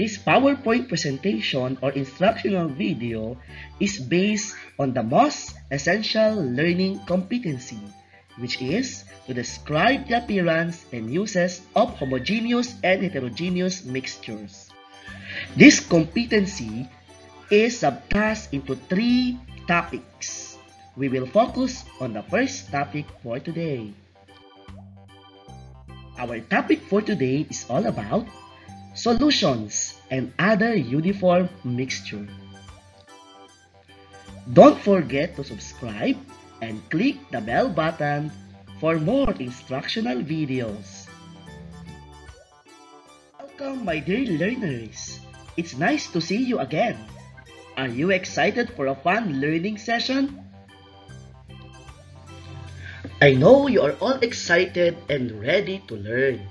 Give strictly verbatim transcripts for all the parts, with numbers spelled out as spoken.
This PowerPoint presentation or instructional video is based on the most essential learning competency, which is to describe the appearance and uses of homogeneous and heterogeneous mixtures. This competency is subclassed into three topics. We will focus on the first topic for today. Our topic for today is all about solutions and other uniform mixture. Don't forget to subscribe and click the bell button for more instructional videos. Welcome, my dear learners. It's nice to see you again. Are you excited for a fun learning session? I know you are all excited and ready to learn.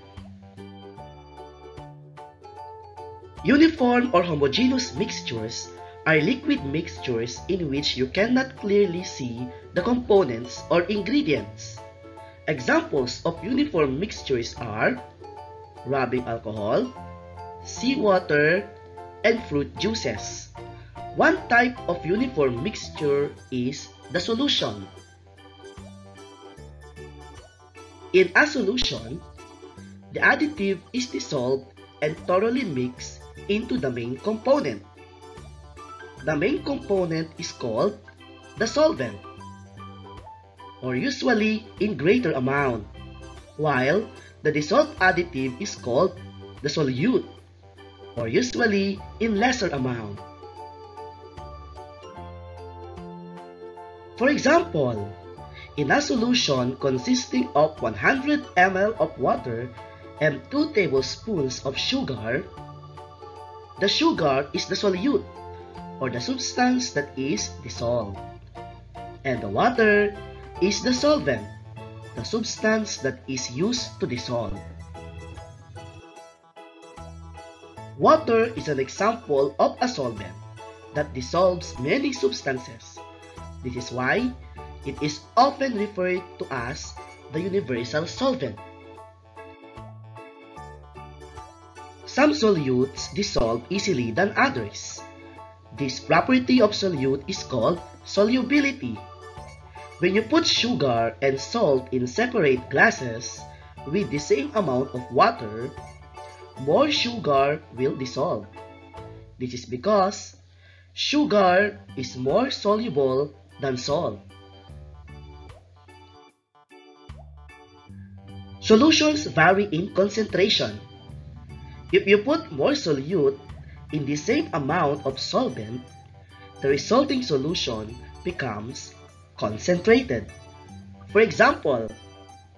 Uniform or homogeneous mixtures are liquid mixtures in which you cannot clearly see the components or ingredients. Examples of uniform mixtures are rubbing alcohol, seawater, and fruit juices. One type of uniform mixture is the solution. In a solution, the additive is dissolved and thoroughly mixed into the main component. The main component is called the solvent, or usually in greater amount, while the dissolved additive is called the solute, or usually in lesser amount. For example, in a solution consisting of one hundred milliliters of water and two tablespoons of sugar, the sugar is the solute, or the substance that is dissolved, and the water is the solvent, the substance that is used to dissolve. Water is an example of a solvent that dissolves many substances. This is why it is often referred to as the universal solvent. Some solutes dissolve easily than others. This property of solute is called solubility. When you put sugar and salt in separate glasses with the same amount of water, more sugar will dissolve. This is because sugar is more soluble than salt. Solutions vary in concentration. If you put more solute in the same amount of solvent, the resulting solution becomes concentrated. For example,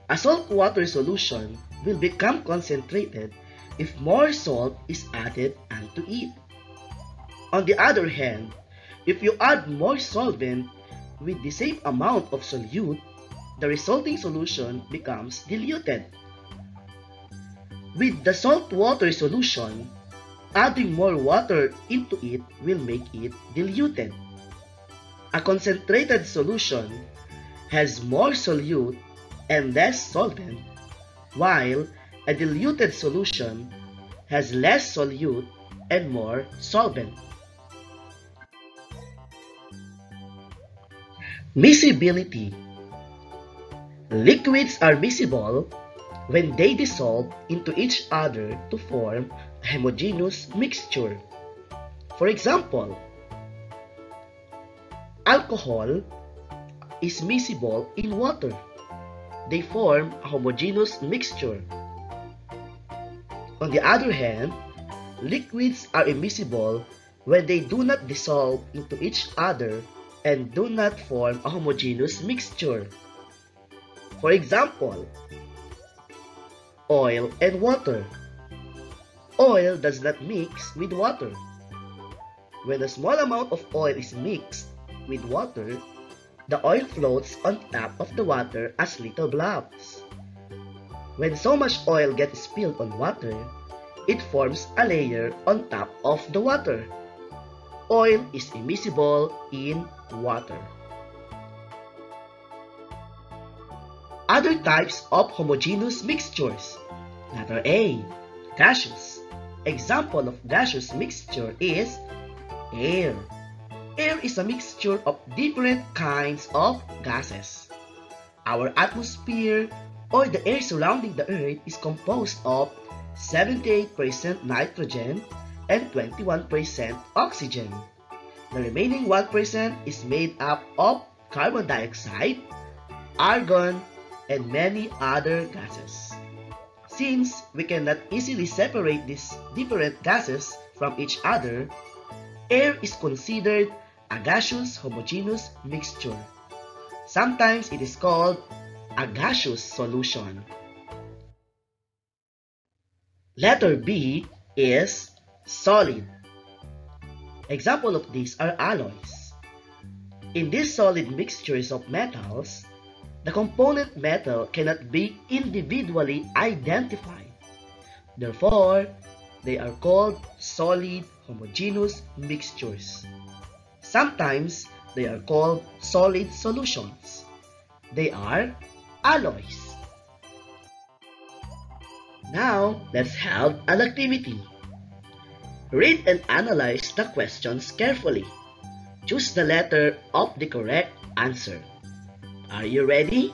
a saltwater solution will become concentrated if more salt is added unto it. On the other hand, if you add more solvent with the same amount of solute, the resulting solution becomes diluted. With the saltwater solution, adding more water into it will make it diluted. A concentrated solution has more solute and less solvent, while a diluted solution has less solute and more solvent. Miscibility. Liquids are miscible when they dissolve into each other to form a homogeneous mixture. For example, alcohol is miscible in water. They form a homogeneous mixture. On the other hand, liquids are immiscible when they do not dissolve into each other and do not form a homogeneous mixture. For example, oil and water. Oil does not mix with water. When a small amount of oil is mixed with water, the oil floats on top of the water as little blobs. When so much oil gets spilled on water, it forms a layer on top of the water. Oil is immiscible in water. Other types of homogeneous mixtures. Letter A. Gaseous. Example of gaseous mixture is air. Air is a mixture of different kinds of gases. Our atmosphere, or the air surrounding the Earth, is composed of seventy-eight percent nitrogen and twenty-one percent oxygen. The remaining one percent is made up of carbon dioxide, argon, and many other gases. Since we cannot easily separate these different gases from each other, air is considered a gaseous homogeneous mixture. Sometimes it is called a gaseous solution. Letter B is solid. Example of these are alloys. In these solid mixtures of metals, the component metal cannot be individually identified. Therefore, they are called solid homogeneous mixtures. Sometimes they are called solid solutions. They are alloys. Now, let's have an activity. Read and analyze the questions carefully. Choose the letter of the correct answer. Are you ready?